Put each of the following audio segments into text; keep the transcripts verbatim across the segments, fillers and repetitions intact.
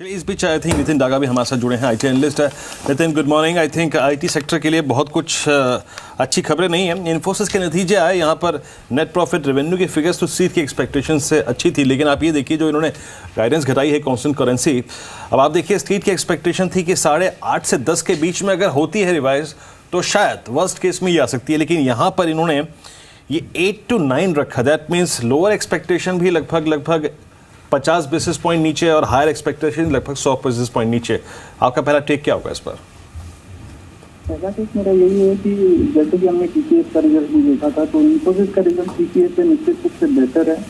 चलिए इस बीच आई थिंक नितिन डागा भी हमारे साथ जुड़े हैं, आईटी एनालिस्ट है। Nitin, good morning. I think IT sector के लिए बहुत कुछ अच्छी खबरें नहीं है। इन्फोसिस के नतीजे आए, यहाँ पर नेट प्रॉफिट रेवेन्यू के फिगर्स तो सीट की एक्सपेक्टेशन से अच्छी थी, लेकिन आप ये देखिए जो इन्होंने गाइडेंस घटाई है कॉन्स्टेंट करेंसी, अब आप देखिए स्ट्रीट की एक्सपेक्टेशन थी कि साढ़े आठ से दस के बीच में अगर होती है रिवाइज तो शायद वर्स्ट केस में ये आ सकती है, लेकिन यहाँ पर इन्होंने ये एट टू नाइन रखा। दैट मीन्स लोअर एक्सपेक्टेशन भी लगभग लगभग पचास बेसिस पॉइंट नीचे और हायर एक्सपेक्टेशन लगभग सौ बेसिस पॉइंट नीचे। आपका पहला टेक क्या होगा इस पर? पहला टेक मेरा यही है कि जैसे कि हमने टीसीएस का रिजल्ट भी देखा था, तो इन्फोसिस का रिजल्ट टीसीएस से निश्चित रूप से बेहतर है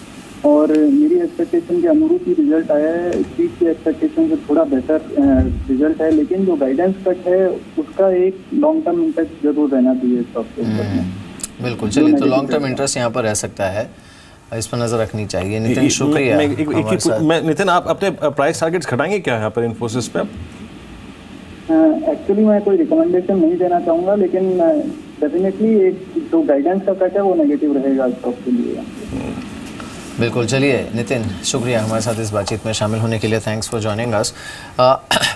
और मेरी एक्सपेक्टेशन के अनुरूप ही रिजल्ट आया है। स्ट्रीट की एक्सपेक्टेशन से थोड़ा बेहतर रिजल्ट है, लेकिन जो गाइडेंस कट है उसका एक लॉन्ग टर्म इंटरेस्ट जरूर रहना चाहिए स्टॉक के ऊपर। बिल्कुल, चलिए तो लॉन्ग टर्म इंटरेस्ट यहाँ पर रह सकता है, इस पर नजर रखनी चाहिए। नितिन शुक्रिया। नितिन, आप अपने प्राइस टारगेट्स घटाएंगे क्या यहाँ पर इन्फोसिस पे? एक्चुअली मैं कोई रिकमेंडेशन नहीं देना चाहूँगा, लेकिन डेफिनेटली एक जो गाइडेंस का कट है वो नेगेटिव रहेगा स्टॉक के लिए। बिल्कुल, चलिए नितिन शुक्रिया हमारे साथ इस बातचीत में शामिल होने के लिए। Thanks for joining us.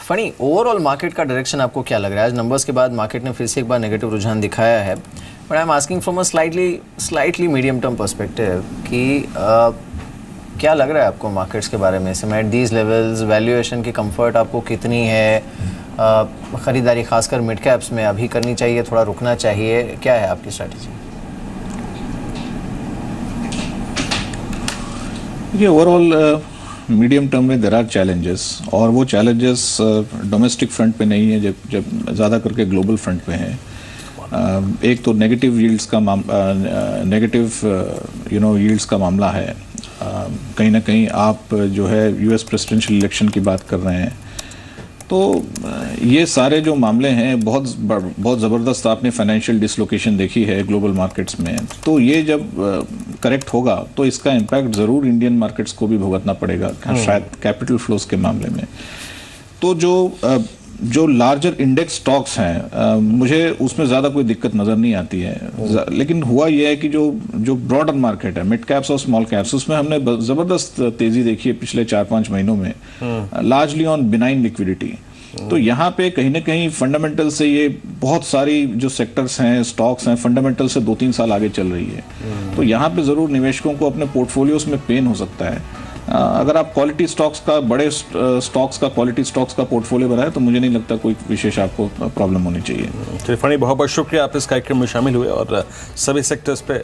फनी, ओवरऑल मार्केट का डायरेक्शन आपको क्या लग रहा है? आज नंबर्स के बाद मार्केट ने फिर से एक बार नेगेटिव रुझान दिखाया है, but I am asking from a slightly slightly medium term perspective कि uh, क्या लग रहा है आपको मार्केट्स के बारे में? Some at these levels valuation की कंफर्ट आपको कितनी है? uh, ख़रीदारी खासकर मिड कैप्स में अभी करनी चाहिए, थोड़ा रुकना चाहिए, क्या है आपकी स्ट्रैटेजी? ये ओवरऑल मीडियम टर्म में देयर आर चैलेंजेस, और वो चैलेंजेस डोमेस्टिक फ्रंट पे नहीं है, जब जब ज़्यादा करके ग्लोबल फ्रंट पे हैं। uh, एक तो नेगेटिव यील्ड्स का नेगेटिव यू नो यील्ड्स का मामला है। uh, कहीं ना कहीं आप जो है यूएस प्रेसिडेंशियल इलेक्शन की बात कर रहे हैं, तो ये सारे जो मामले हैं, बहुत बहुत ज़बरदस्त आपने फाइनेंशियल डिसलोकेशन देखी है ग्लोबल मार्केट्स में, तो ये जब करेक्ट होगा तो इसका इम्पैक्ट ज़रूर इंडियन मार्केट्स को भी भुगतना पड़ेगा, शायद कैपिटल फ्लोस के मामले में। तो जो जो लार्जर इंडेक्स स्टॉक्स हैं, मुझे उसमें ज़्यादा कोई दिक्कत नज़र नहीं आती है, लेकिन हुआ यह है कि जो जो ब्रॉडर मार्केट है, मिड कैप्स और स्मॉल कैप्स, उसमें हमने ज़बरदस्त तेज़ी देखी है पिछले चार पाँच महीनों में, लार्जली ऑन बिनाइन लिक्विडिटी। तो यहाँ पे कहीं ना कहीं फंडामेंटल से ये बहुत सारी जो सेक्टर्स हैं, स्टॉक्स हैं, फंडामेंटल से दो तीन साल आगे चल रही है, तो यहाँ पे ज़रूर निवेशकों को अपने पोर्टफोलियोस में पेन हो सकता है। अगर आप क्वालिटी स्टॉक्स का, बड़े स्टॉक्स का, क्वालिटी स्टॉक्स का पोर्टफोलियो बनाए तो मुझे नहीं लगता कोई विशेष आपको प्रॉब्लम होनी चाहिए। फणी, बहुत बहुत शुक्रिया आप इस कार्यक्रम में शामिल हुए और सभी सेक्टर्स पे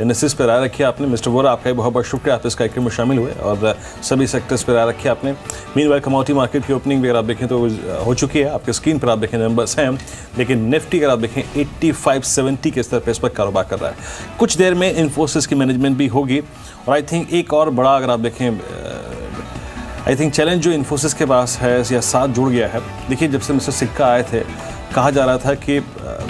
एनालिसिस पे राय रखी आपने। मिस्टर वोरा, आपका बहुत बहुत शुक्रिया आप इस कार्यक्रम में शामिल हुए और सभी सेक्टर्स पे राय रखी आपने। मीनवाइल कमोडिटी मार्केट की ओपनिंग भी अगर आप देखें तो हो चुकी है, आपके स्क्रीन पर आप देखें नंबर्स हैं, लेकिन निफ्टी अगर आप देखें पचासी सत्तर के स्तर पर इस पर कारोबार कर रहा है। कुछ देर में इन्फोसिस की मैनेजमेंट भी होगी और आई थिंक एक और बड़ा अगर आप देखें आई थिंक चैलेंज जो इन्फोसिस के पास है या साथ जुड़ गया है। देखिए, जब से मिस्टर सिक्का आए थे कहा जा रहा था कि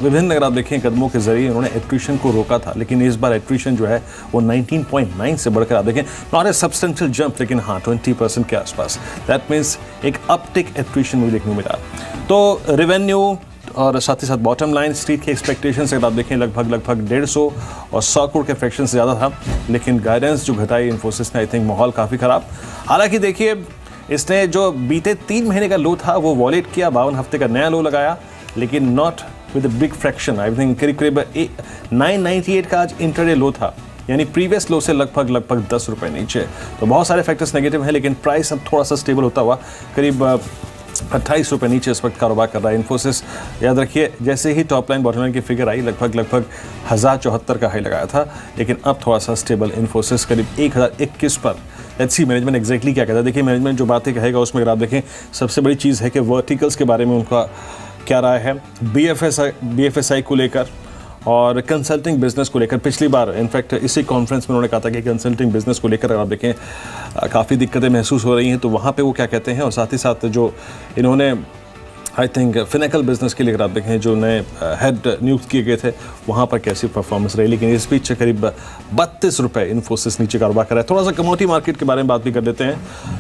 विभिन्न अगर आप देखें कदमों के जरिए उन्होंने एट्रीशन को रोका था, लेकिन इस बार एट्रीशन जो है वो उन्नीस पॉइंट नौ से बढ़कर आप देखें, नॉट ए सब्सटेंशियल जंप, लेकिन हाँ बीस परसेंट के आसपास। दैट मीन्स एक अपटिक एट्रीशन मुझे देखने को मिला। तो रेवेन्यू और साथ ही साथ बॉटम लाइन स्ट्रीट की एक्सपेक्टेशन से अगर आप देखें लगभग लगभग डेढ़ सौ और सौ करोड़ के फ्रैक्शन से ज़्यादा था, लेकिन गाइडेंस जो घटाई इन्फोसिस ने, आई थिंक माहौल काफ़ी ख़राब। हालांकि देखिए, इसने जो बीते तीन महीने का लो था वो वॉलेट किया, बावन हफ्ते का नया लो लगाया, लेकिन not with a big fraction. I think करीब करीब नाइन नाइन्टी एट का आज इंटरडे लो था, यानी प्रीवियस लो से लगभग लगभग दस रुपये नीचे। तो बहुत सारे फैक्टर्स नेगेटिव हैं, लेकिन प्राइस अब थोड़ा सा स्टेबल होता हुआ करीब अट्ठाईस रुपये नीचे इस वक्त कारोबार कर रहा है इन्फोसिस। याद रखिए, जैसे ही टॉप लाइन बॉटम लाइन की फिगर आई लगभग लगभग हज़ार चौहत्तर का हाई लगाया था, लेकिन अब थोड़ा सा स्टेबल इन्फोसिस करीब एक हज़ार इक्कीस पर। लेट्स सी मैनेजमेंट एक्जैक्टली क्या कहता है। देखिए, मैनेजमेंट जो बातें कहेगा उसमें अगर आप देखें सबसे बड़ी चीज़ है कि वर्टिकल्स के बारे में उनका क्या राय है, बी एफ एस आई को लेकर और कंसल्टिंग बिजनेस को लेकर। पिछली बार इनफैक्ट इसी कॉन्फ्रेंस में उन्होंने कहा था कि कंसल्टिंग बिजनेस को लेकर अगर आप देखें काफ़ी दिक्कतें महसूस हो रही हैं, तो वहाँ पे वो क्या कहते हैं। और साथ ही साथ जो इन्होंने आई थिंक फिनेकल बिजनेस के लिए अगर आप देखें जो नए हेड नियुक्त किए गए थे वहाँ पर कैसी परफॉर्मेंस रही। लेकिन इस बीच करीब बत्तीस रुपये इन्फोसिस नीचे कारोबार कर रहा है। थोड़ा सा कमोडिटी मार्केट के बारे में बात भी कर देते हैं,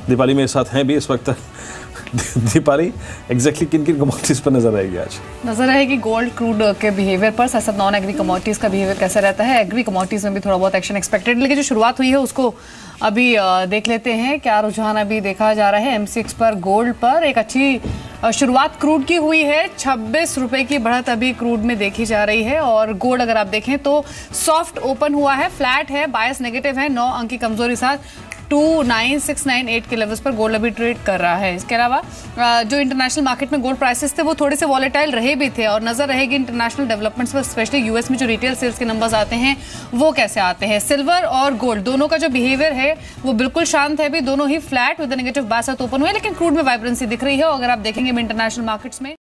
दिवाली मेरे साथ हैं भी इस वक्त। दीपाली एग्जैक्टली किन किन कमोडिटीज पर नजर आएगी आज? नजर आएगी गोल्ड क्रूड के बिहेवियर पर, साथ साथ नॉन एग्री कमोडिटीज का बिहेवियर कैसा रहता है। एग्री कमोडिटीज में भी थोड़ा बहुत एक्शन एक्सपेक्टेड, लेकिन जो शुरुआत हुई है उसको अभी देख लेते हैं क्या रुझान अभी देखा जा रहा है। एम सिक्स पर गोल्ड पर एक अच्छी शुरुआत क्रूड की हुई है, छब्बीस रुपये की बढ़त अभी क्रूड में देखी जा रही है। और गोल्ड अगर आप देखें तो सॉफ्ट ओपन हुआ है, फ्लैट है, बायस नेगेटिव है, नौ अंक की कमजोरी साथ two nine six nine eight के लेवल्स पर गोल्ड अभी ट्रेड कर रहा है। इसके अलावा जो इंटरनेशनल मार्केट में गोल्ड प्राइसेस थे वो थोड़े से वॉलेटाइल रहे भी थे, और नजर रहेगी इंटरनेशनल डेवलपमेंट्स पर, स्पेशली यूएस में जो रिटेल सेल्स के नंबर्स आते हैं वो कैसे आते हैं। सिल्वर और गोल्ड दोनों का जो बिहेवियर है वो बिल्कुल शांत है, भी दोनों ही फ्लैट विद नेगेटिव बासत ओपन हुए, लेकिन क्रूड में वाइब्रेंसी दिख रही है। और अगर आप देखेंगे इंटरनेशनल मार्केट्स में